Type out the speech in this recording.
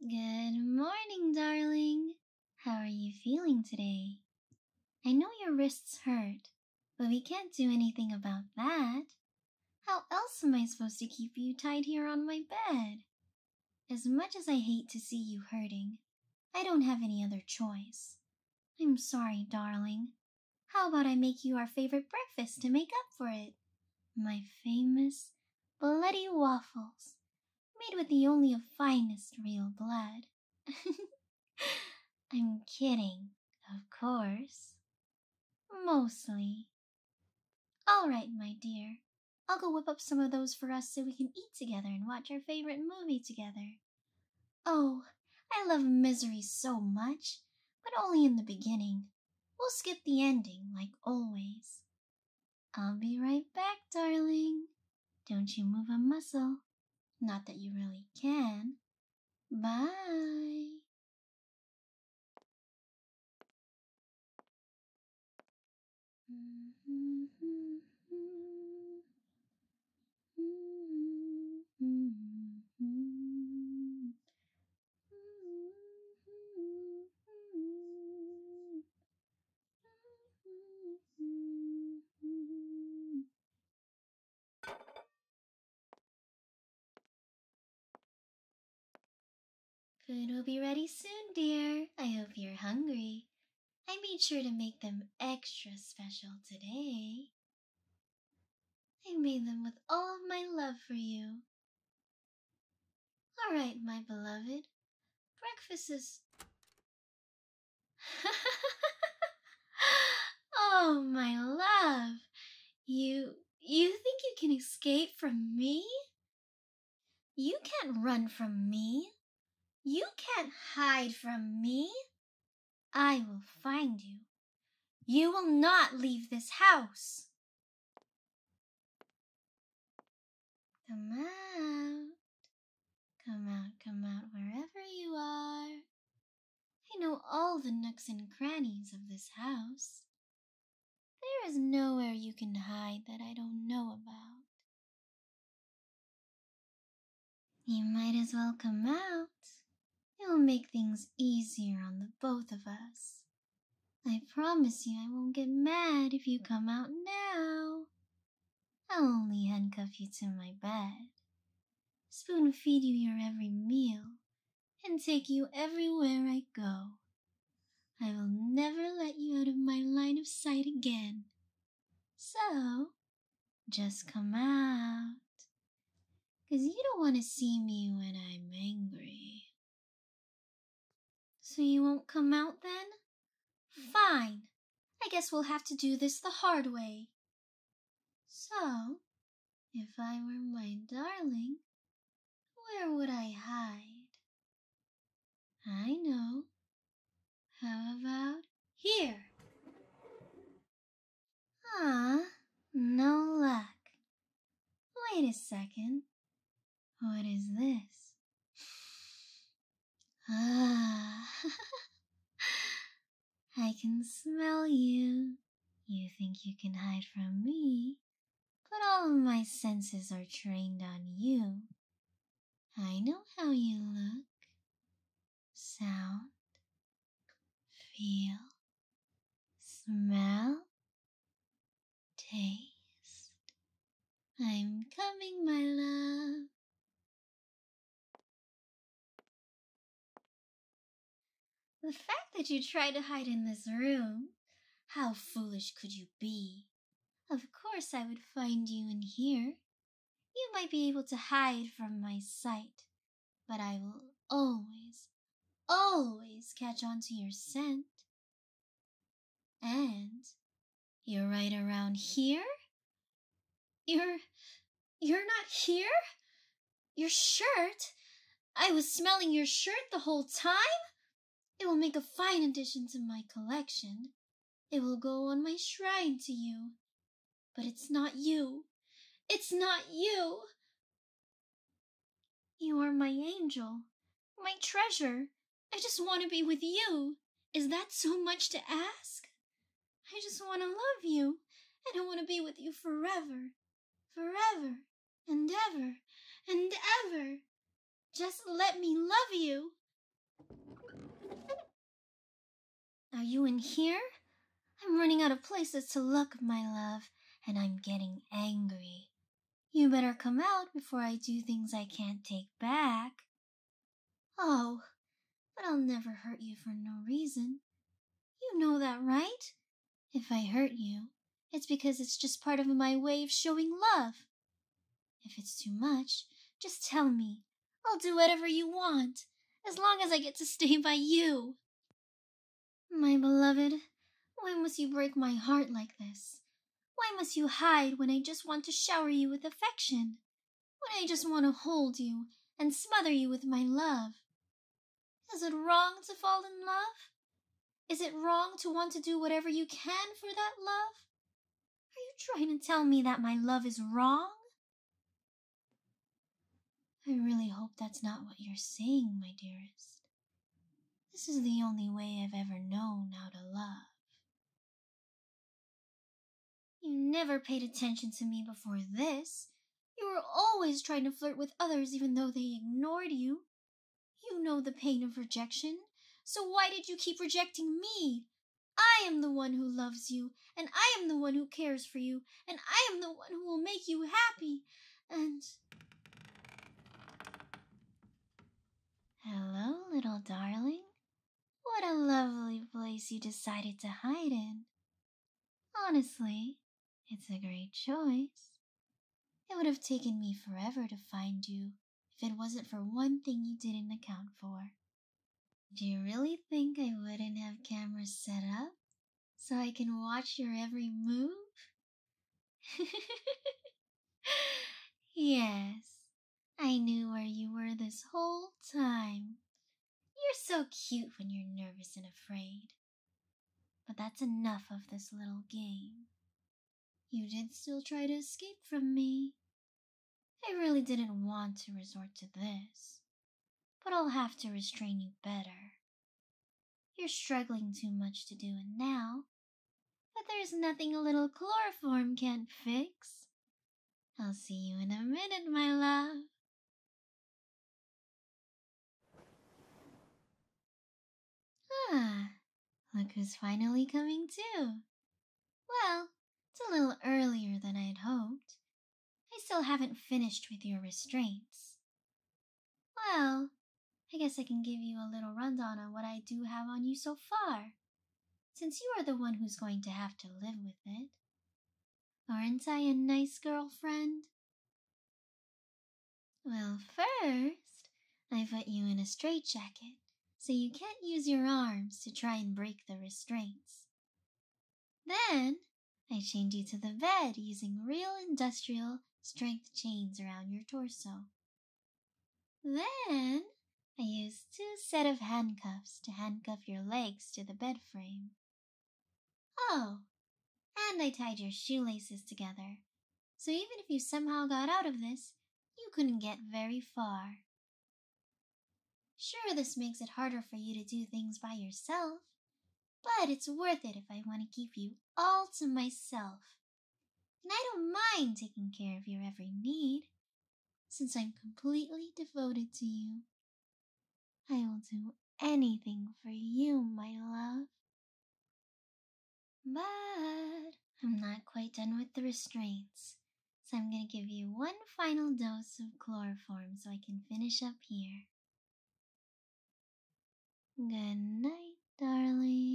Good morning, darling. How are you feeling today? I know your wrists hurt, but we can't do anything about that. How else am I supposed to keep you tied here on my bed? As much as I hate to see you hurting, I don't have any other choice. I'm sorry, darling. How about I make you our favorite breakfast to make up for it? My famous bloody waffles. Made with the only of finest real blood. I'm kidding, of course. Mostly. All right, my dear. I'll go whip up some of those for us so we can eat together and watch our favorite movie together. Oh, I love misery so much, but only in the beginning. We'll skip the ending, like always. I'll be right back, darling. Don't you move a muscle. Not that you really can. Bye. Food will be ready soon, dear. I hope you're hungry. I made sure to make them extra special today. I made them with all of my love for you. All right, my beloved. Breakfast is... Oh, my love. You think you can escape from me? You can't run from me. You can't hide from me. I will find you. You will not leave this house. Come out. Come out, come out, wherever you are. I know all the nooks and crannies of this house. There is nowhere you can hide that I don't know about. You might as well come out. It will make things easier on the both of us. I promise you I won't get mad if you come out now. I'll only handcuff you to my bed, spoon feed you your every meal, and take you everywhere I go. I will never let you out of my line of sight again. So, just come out, 'cause you don't want to see me when I'm angry. So you won't come out then? Fine. I guess we'll have to do this the hard way. So, if I were my darling, where would I hide? I know. How about here? Ah, no luck. Wait a second. What is this? Ah, I can smell you. You think you can hide from me, but all of my senses are trained on you. I know how you look, sound, feel, smell, taste. I'm coming, my love. The fact that you try to hide in this room, how foolish could you be? Of course I would find you in here. You might be able to hide from my sight, but I will always, always catch on to your scent. And you're right around here? You're not here? Your shirt? I was smelling your shirt the whole time? It will make a fine addition to my collection. It will go on my shrine to you. But it's not you. It's not you. You are my angel, my treasure. I just want to be with you. Is that so much to ask? I just want to love you. And I want to be with you forever, forever, and ever, and ever. Just let me love you. you in here? I'm running out of places to look, my love, and I'm getting angry. You better come out before I do things I can't take back. Oh, but I'll never hurt you for no reason. You know that, right? If I hurt you, it's because it's just part of my way of showing love. If it's too much, just tell me. I'll do whatever you want, as long as I get to stay by you. My beloved, why must you break my heart like this? Why must you hide when I just want to shower you with affection? When I just want to hold you and smother you with my love? Is it wrong to fall in love? Is it wrong to want to do whatever you can for that love? Are you trying to tell me that my love is wrong? I really hope that's not what you're saying, my dearest. This is the only way I've ever known how to love. You never paid attention to me before this. You were always trying to flirt with others even though they ignored you. You know the pain of rejection, so why did you keep rejecting me? I am the one who loves you, and I am the one who cares for you, and I am the one who will make you happy, and... Hello, little darling. What a lovely place you decided to hide in. Honestly, it's a great choice. It would have taken me forever to find you if it wasn't for one thing you didn't account for. Do you really think I wouldn't have cameras set up so I can watch your every move? Yes. I knew where you were this whole time. You're so cute when you're nervous and afraid. But that's enough of this little game. You did still try to escape from me. I really didn't want to resort to this, but I'll have to restrain you better. You're struggling too much to do it now, but there's nothing a little chloroform can't fix. I'll see you in a minute, my love. Ah, look who's finally coming too. Well, it's a little earlier than I'd hoped. I still haven't finished with your restraints. Well, I guess I can give you a little rundown on what I do have on you so far, since you are the one who's going to have to live with it. Aren't I a nice girlfriend? Well, first, I put you in a straitjacket, so you can't use your arms to try and break the restraints. Then, I chained you to the bed using real industrial strength chains around your torso. Then, I used 2 sets of handcuffs to handcuff your legs to the bed frame. Oh, and I tied your shoelaces together, so even if you somehow got out of this, you couldn't get very far. Sure, this makes it harder for you to do things by yourself, but it's worth it if I want to keep you all to myself. And I don't mind taking care of your every need, since I'm completely devoted to you. I will do anything for you, my love. But I'm not quite done with the restraints, so I'm going to give you one final dose of chloroform so I can finish up here. Good night, darling.